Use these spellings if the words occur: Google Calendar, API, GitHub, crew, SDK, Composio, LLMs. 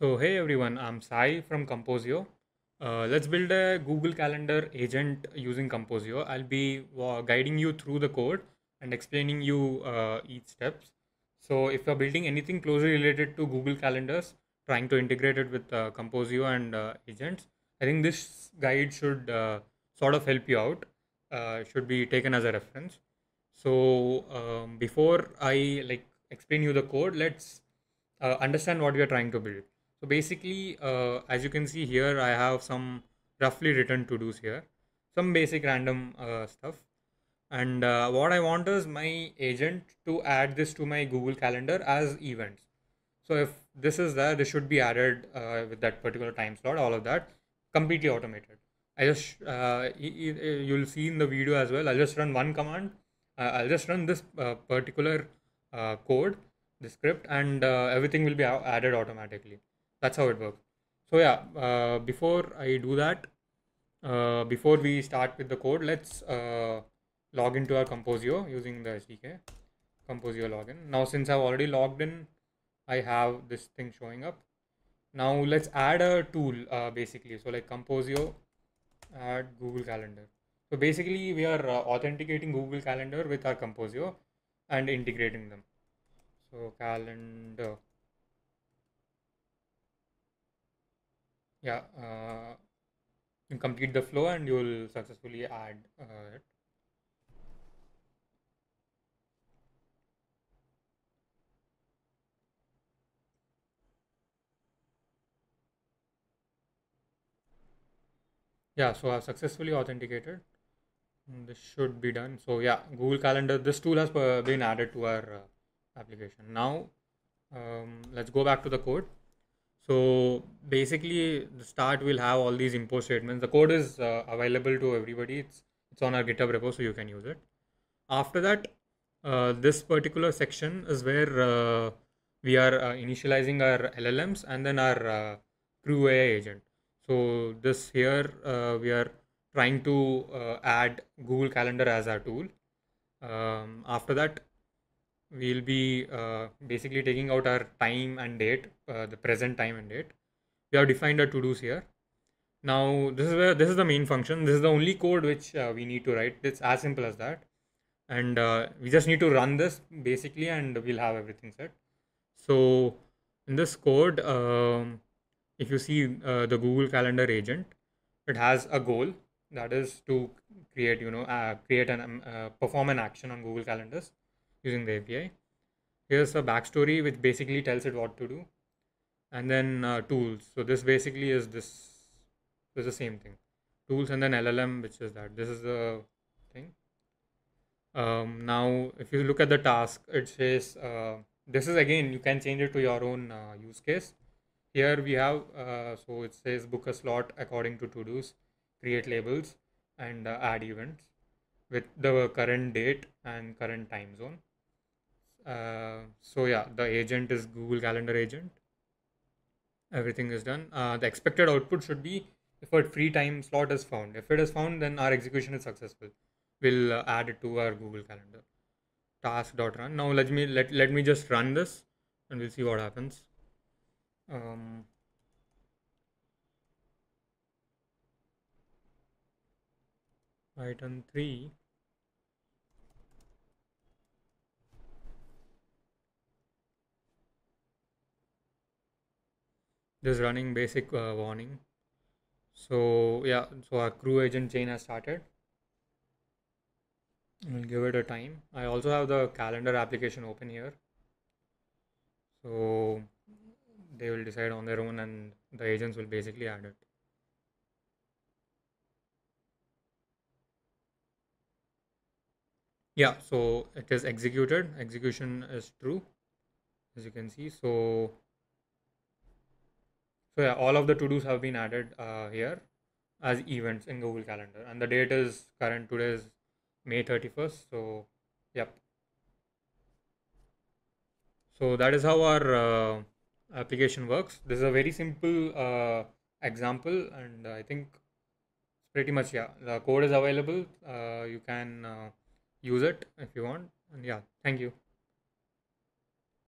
So hey everyone, I'm Sai from Composio. Let's build a Google Calendar agent using Composio. I'll be guiding you through the code and explaining you each steps. So if you're building anything closely related to Google Calendars, trying to integrate it with Composio and agents, I think this guide should sort of help you out. Should be taken as a reference. So before I explain you the code, let's understand what we are trying to build. So basically, as you can see here, I have some roughly written to-dos here, some basic random stuff. And what I want is my agent to add this to my Google Calendar as events. So if this is there, this should be added with that particular time slot, all of that, completely automated. I just, you'll see in the video as well, I'll just run one command. I'll just run this particular code, the script, and everything will be added automatically. That's how it works. So yeah, before I do that, before we start with the code, let's log into our Composio using the SDK, Composio login. Now, since I've already logged in, I have this thing showing up. Now let's add a tool basically. So like Composio add Google Calendar. So basically we are authenticating Google Calendar with our Composio and integrating them. So calendar. Yeah, you complete the flow and you'll successfully add it. Yeah, so I've successfully authenticated. This should be done. So yeah, Google Calendar, this tool has been added to our application. Now, let's go back to the code. So basically, the start will have all these import statements. The code is available to everybody. It's on our GitHub repo, so you can use it. After that, this particular section is where we are initializing our LLMs and then our crew AI agent. So this here, we are trying to add Google Calendar as our tool. After that, we'll be basically taking out our time and date, the present time and date. We have defined our to-dos here. Now, this is the main function. This is the only code which we need to write. It's as simple as that. And we just need to run this basically, and we'll have everything set. So in this code, if you see the Google Calendar agent, it has a goal, that is to create, perform an action on Google Calendars using the API. Here's a backstory which basically tells it what to do, and then tools. So this basically is the same thing, tools, and then LLM, which is that. This is the thing. Now, if you look at the task, it says this is again, you can change it to your own use case. Here we have, so it says book a slot according to to-dos, create labels, and add events with the current date and current time zone. So yeah, the agent is Google Calendar agent. Everything is done. The expected output should be if a free time slot is found. If it is found, then our execution is successful. We'll add it to our Google Calendar. Task.run. Now let me just run this and we'll see what happens. Item 3. This is running basic warning. So yeah, so our crew agent chain has started. We'll give it a time. I also have the calendar application open here. So they will decide on their own and the agents will basically add it. Yeah, so it is executed. Execution is true, as you can see. So yeah, all of the to-dos have been added here as events in Google Calendar. And the date is current. Today is May 31st. So yep. So that is how our application works. This is a very simple example, and I think pretty much, yeah, the code is available. You can use it if you want, and yeah, thank you.